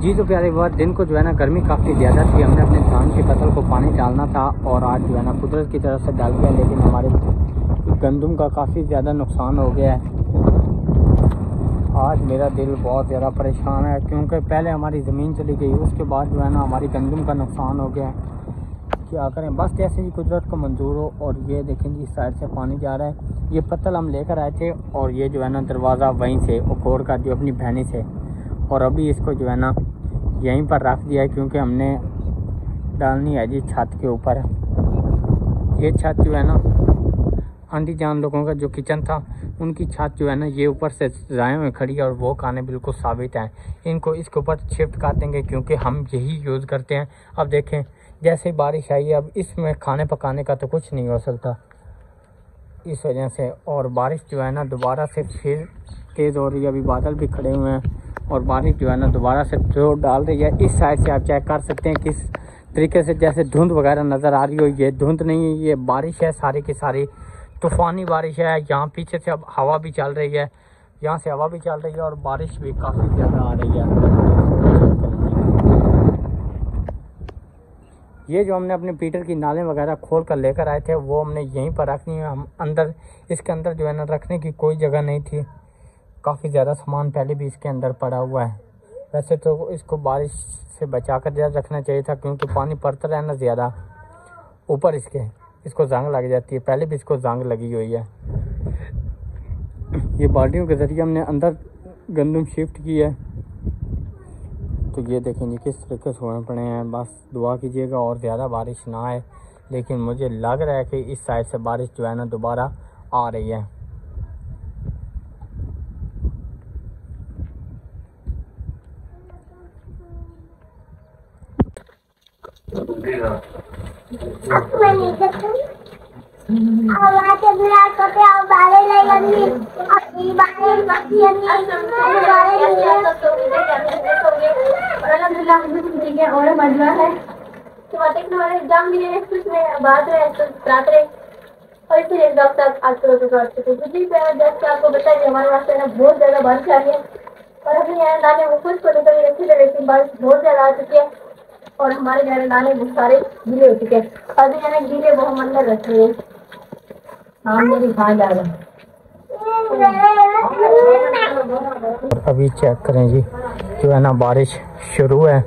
जी तो प्यारे बहुत दिन को जो है ना गर्मी काफ़ी ज़्यादा थी। हमने अपने धान की फसल को पानी डालना था और आज जो है ना कुदरत की तरफ से डाल दिया, लेकिन हमारे गंदम का काफ़ी ज़्यादा नुकसान हो गया है। आज मेरा दिल बहुत ज़्यादा परेशान है क्योंकि पहले हमारी ज़मीन चली गई, उसके बाद जो है ना हमारी गंदम का नुकसान हो गया है। क्या करें, बस कैसे ही कुदरत को मंजूर हो। और ये देखें जी, इस साइड से पानी जा रहा है। ये पत्तल हम लेकर आए थे और ये जो है ना दरवाज़ा वहीं से उखोड़ कर दिया अपनी बहनी से, और अभी इसको जो है ना यहीं पर रख दिया है क्योंकि हमने डालनी है जी छत के ऊपर। ये छत जो है ना आंटी जान लोगों का जो किचन था उनकी छत जो है ना ये ऊपर से जाए में खड़ी है और वो खाने बिल्कुल साबित हैं। इनको इसके ऊपर शिफ्ट कर देंगे क्योंकि हम यही यूज़ करते हैं। अब देखें जैसे बारिश आई है, अब इसमें खाने पकाने का तो कुछ नहीं हो सकता इस वजह से। और बारिश जो है ना दोबारा से फिर तेज़ हो रही है। अभी बादल भी खड़े हुए हैं और बारिश जो है ना दोबारा से जोर डाल रही है। इस साइड से आप चेक कर सकते हैं किस तरीके से जैसे धुंध वगैरह नज़र आ रही हो। ये धुंध नहीं है, ये बारिश है, सारी की सारी तूफ़ानी बारिश है। यहाँ पीछे से अब हवा भी चल रही है, यहाँ से हवा भी चल रही है और बारिश भी काफ़ी ज़्यादा आ रही है। ये जो हमने अपने पीटर की नालें वगैरह खोल कर लेकर आए थे वो हमने यहीं पर रखनी है। हम अंदर इसके अंदर जो है ना रखने की कोई जगह नहीं थी। काफ़ी ज़्यादा सामान पहले भी इसके अंदर पड़ा हुआ है। वैसे तो इसको बारिश से बचा कर ज़्यादा रखना चाहिए था क्योंकि पानी पड़ता रहना ज़्यादा ऊपर इसको जंग लग जाती है। पहले भी इसको जंग लगी हुई है। ये बाल्टियों के ज़रिए हमने अंदर गंदम शिफ्ट की है। तो ये देखेंगे किस तरीके से सोने पड़े हैं। बस दुआ कीजिएगा और ज़्यादा बारिश ना आए, लेकिन मुझे लग रहा है कि इस साइड से बारिश जो है ना दोबारा आ रही है। आपको बता दें हमारे वास्ते ना बहुत ज्यादा बारिश आ रही है और अपने यहाँ नाले वो खुश को निकल रखी है, लेकिन बारिश बहुत ज्यादा आ चुकी है और हमारे घर नाले बहुत सारे गीले हो चुके हैं। अभी मैंने गीले बहुत अंदर रखे हुए सामने भी खा जा रहे हैं। अभी चेक करें जी, जो है ना बारिश शुरू है।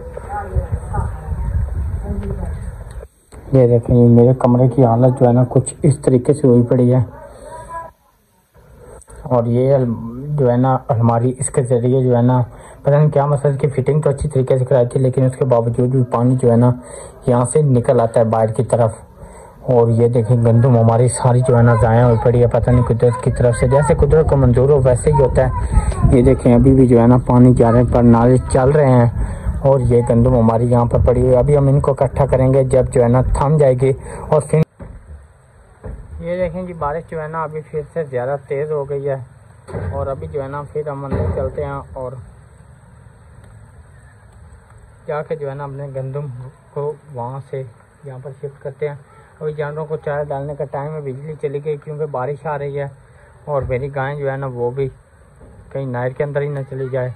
ये देखें जी, मेरे कमरे की हालत जो है ना कुछ इस तरीके से हुई पड़ी है। और ये जो है ना हमारी इसके ज़रिए जो है ना पता नहीं क्या मसला, की फिटिंग तो अच्छी तरीके से कराई थी लेकिन उसके बावजूद भी पानी जो है ना यहाँ से निकल आता है बाहर की तरफ। और ये देखें गंदम हमारी सारी जो है ना ज़ाया हुई पड़ी है। पता नहीं कुदरत की तरफ से जैसे कुदरत को मंजूर हो वैसे ही होता है। ये देखें अभी भी जो है ना पानी जा रहे पर नाले चल रहे हैं और ये गंदम हमारी यहाँ पर पड़ी हुई है। अभी हम इनको इकट्ठा करेंगे जब जो है ना थम जाएगी। और फिर ये देखें कि बारिश जो है ना अभी फिर से ज़्यादा तेज़ हो गई है और अभी जो है ना फिर हम अंदर चलते हैं और जाके जो है ना अपने गंदम को वहाँ से यहाँ पर शिफ्ट करते हैं। अभी जानवरों को चारा डालने का टाइम है, बिजली चली गई क्योंकि बारिश आ रही है। और मेरी गायें जो है ना वो भी कहीं नहर के अंदर ही ना चली जाए।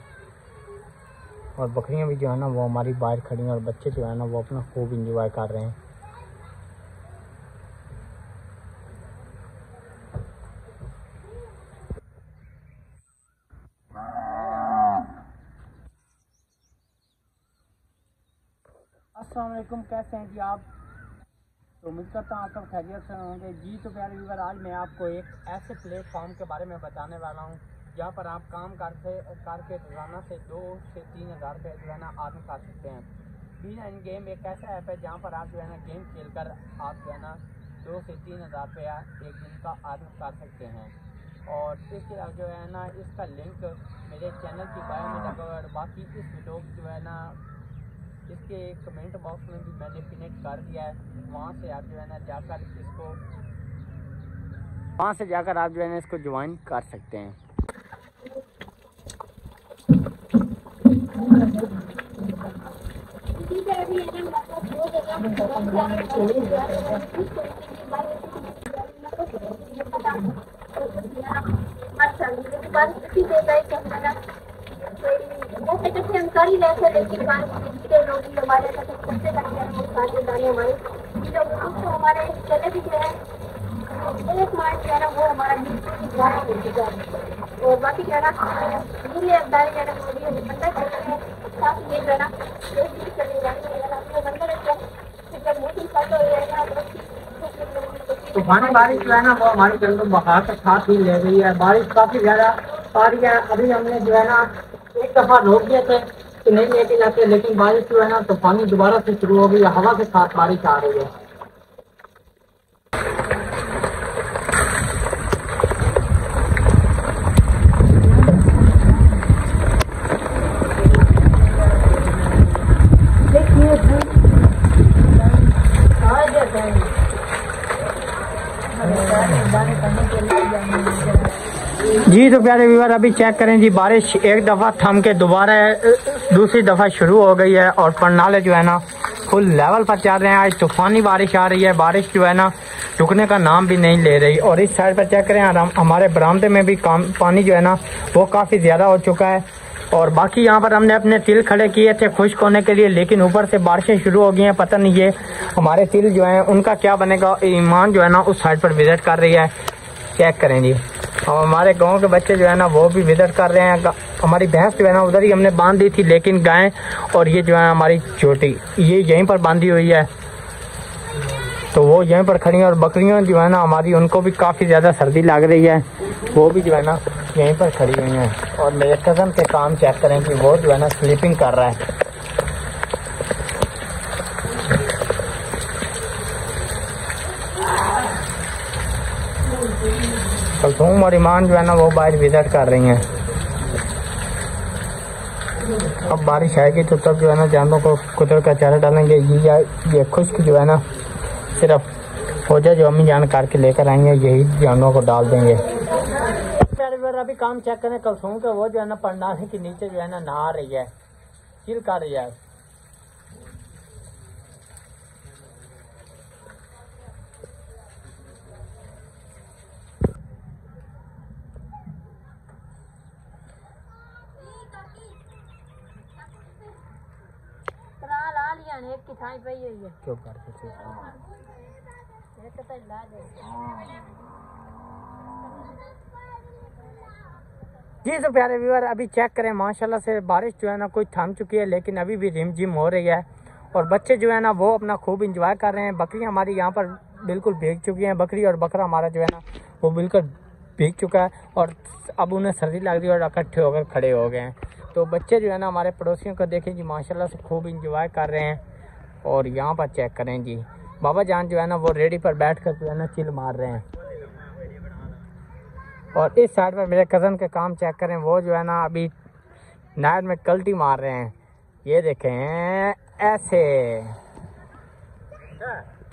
और बकरियाँ भी जो है ना वो हमारी बाहर खड़ी हैं और बच्चे जो है ना वो अपना खूब इंजॉय कर रहे हैं। अस्सलामुअलैकुम, कैसे हैं जी आप? तो उम्मीद करता हूँ आप सब खैरियत से होंगे जी। तो प्यारे व्यूअर, आज मैं आपको एक ऐसे प्लेटफॉर्म के बारे में बताने वाला हूँ जहाँ पर आप काम करके रोजाना से 2 से 3 हज़ार रुपये जो है ना अर्न कर सकते हैं। बीना इन गेम एक ऐसा ऐप है जहाँ पर आप जो है ना गेम खेल कर आप जो है ना 2 से 3 हज़ार रुपया एक दिन का अर्न कर सकते हैं। और इसके अलावा जो है ना इसका लिंक मेरे चैनल के बायो में लगा हुआ है और बाकी इस वीडियो जो है ना इसके कमेंट बॉक्स में भी मैंने कनेक्ट कर दिया है। वहाँ से आप जो है ना जाकर इसको ज्वाइन कर सकते हैं। और बाकी जाना तूफानी बारिश जो है ना वो हमारे जंगल बहाव के साथ ही ले गई है। बारिश काफ़ी ज़्यादा आ रही है। अभी हमने जो है ना एक दफ़ा रोक दिए थे कि नहीं लेके जाते, लेकिन बारिश जो है ना तूफानी दोबारा से शुरू हो गई है। हवा के साथ बारिश आ रही है। जी तो प्यारे व्यूअर अभी चेक करें जी, बारिश एक दफ़ा थम के दोबारा दूसरी दफ़ा शुरू हो गई है और परनाले जो है ना फुल लेवल पर चल रहे हैं। आज तूफानी बारिश आ रही है। बारिश जो है ना रुकने का नाम भी नहीं ले रही। और इस साइड पर चेक करें हमारे बरामदे में भी पानी जो है ना वो काफ़ी ज़्यादा हो चुका है। और बाकी यहाँ पर हमने अपने तिल खड़े किए थे खुश्क होने के लिए, लेकिन ऊपर से बारिशें शुरू हो गई हैं। पता नहीं ये हमारे तिल जो हैं उनका क्या बनेगा। ईमान जो है ना उस साइड पर विजिट कर रही है। चेक करें जी, और हमारे गांव के बच्चे जो है ना वो भी विजिट कर रहे हैं। हमारी भैंस जो है ना उधर ही हमने बांध दी थी, लेकिन गाय और ये जो है हमारी छोटी ये यहीं पर बांधी हुई है तो वो यहीं पर खड़ी है। और बकरियाँ जो है ना हमारी उनको भी काफ़ी ज़्यादा सर्दी लग रही है, वो भी जो है ना यहीं पर खड़ी हुई हैं। और मेरे कज़न के काम चेक करें कि वो जो है ना स्लीपिंग कर रहा है। कलसूम और ईमान जो है ना वो बाहर विजिट कर रही हैं। अब बारिश आएगी तो तब जो है ना जानवरों को कुदरत का चारा डालेंगे। ये खुश्क जो है ना सिर्फ फौजा जो अम्मी जान करके लेकर आएंगे यही जानवरों को डाल देंगे। अभी काम चेक करें कलसूम का, वो जो है ना पंडाल के नीचे जो है ना नहा रही है, चिल कर रही है। क्यों करते थे ये तो इलाज है जी। तो प्यारे व्यूअर अभी चेक करें माशाल्लाह से बारिश जो है ना कोई थम चुकी है, लेकिन अभी भी रिम जिम हो रही है। और बच्चे जो है ना वो अपना खूब इंजॉय कर रहे हैं। बकरी हमारी यहाँ पर बिल्कुल भीग चुकी हैं। बकरी और बकरा हमारा जो है ना वो बिल्कुल भीग चुका है और अब उन्हें सर्दी लग रही है और इकट्ठे होकर खड़े हो गए हैं। तो बच्चे जो है ना हमारे पड़ोसियों को देखें जी माशाल्लाह से खूब इंजॉय कर रहे हैं। और यहाँ पर चेक करें जी बाबा जान जो है ना वो रेडी पर बैठकर जो है ना चिल मार रहे हैं। और इस साइड पर मेरे कज़न के काम चेक करें, वो जो है ना अभी नायर में कल्टी मार रहे हैं। ये देखें ऐसे।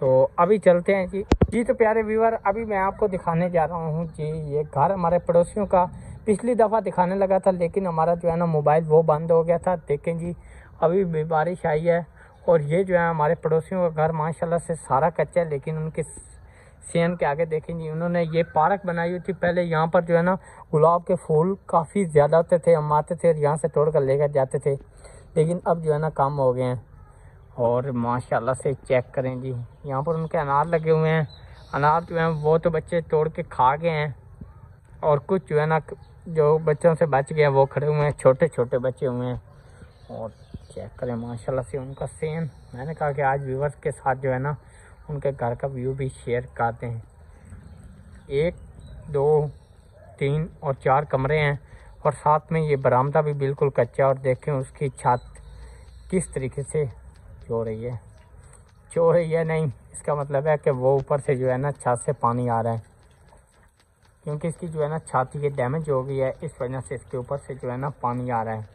तो अभी चलते हैं जी। जी तो प्यारे व्यूअर अभी मैं आपको दिखाने जा रहा हूँ जी ये घर हमारे पड़ोसियों का। पिछली दफ़ा दिखाने लगा था लेकिन हमारा जो है ना मोबाइल वो बंद हो गया था। देखें जी अभी भी बारिश आई है और ये जो है हमारे पड़ोसियों का घर माशाल्लाह से सारा कच्चा है, लेकिन उनके सेन के आगे देखें जी उन्होंने ये पार्क बनाई हुई थी। पहले यहाँ पर जो है ना गुलाब के फूल काफ़ी ज़्यादा होते थे, हम आते थे और यहाँ से तोड़ कर लेकर जाते थे, लेकिन अब जो है ना कम हो गए हैं। और माशाल्लाह से चेक करें जी यहाँ पर उनके अनार लगे हुए हैं। अनार जो है वो तो बच्चे तोड़ के खा गए हैं और कुछ जो है ना जो बच्चों से बच गए वो खड़े हुए हैं, छोटे छोटे बच्चे हुए हैं। और चेक करें माशाल्लाह से उनका सेन। मैंने कहा कि आज व्यूवर्स के साथ जो है ना उनके घर का व्यू भी शेयर करते हैं। 1, 2, 3 और 4 कमरे हैं और साथ में ये बरामदा भी बिल्कुल कच्चा। और देखें उसकी छत किस तरीके से चो रही है नहीं, इसका मतलब है कि वो ऊपर से जो है ना छत से पानी आ रहा है। क्योंकि इसकी जो है ना छाती ये डैमेज हो गई है, इस वजह से इसके ऊपर से जो है ना पानी आ रहा है।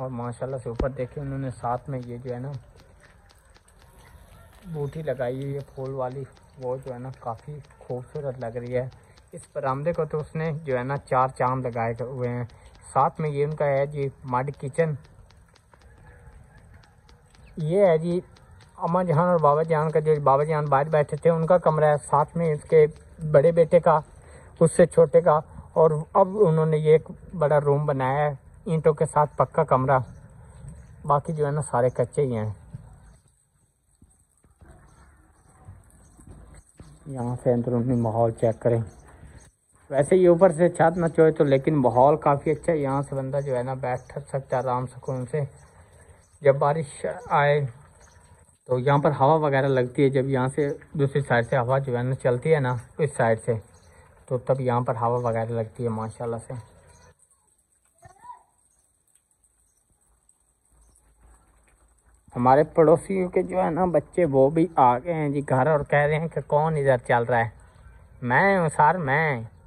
और माशाल्लाह से ऊपर देखें उन्होंने साथ में ये जो है ना बूटी लगाई है ये फूल वाली, वो जो है ना काफ़ी खूबसूरत लग रही है। इस बरामदे को तो उसने जो है ना चार चांद लगाए हुए हैं। साथ में ये उनका है जी मड किचन, ये है जी अम्मा जान और बाबा जान का, जो बाबा जान बाहर बैठे थे उनका कमरा है, साथ में इसके बड़े बेटे का, उससे छोटे का, और अब उन्होंने ये एक बड़ा रूम बनाया है ईंटों के साथ, पक्का कमरा, बाकी जो है ना सारे कच्चे ही हैं। यहाँ से अंदरूनी माहौल चेक करें, वैसे ये ऊपर से छत ना चोए तो, लेकिन माहौल काफ़ी अच्छा है। यहाँ से बंदा जो है ना बैठ सकता है आराम सुकून से। जब बारिश आए तो यहाँ पर हवा वगैरह लगती है, जब यहाँ से दूसरी साइड से हवा जो है ना चलती है ना इस साइड से, तो तब यहाँ पर हवा वगैरह लगती है माशाल्लाह से। हमारे पड़ोसियों के जो है ना बच्चे वो भी आ गए हैं जी घर और कह रहे हैं कि कौन इधर चल रहा है। मैं हूँ सर, मैं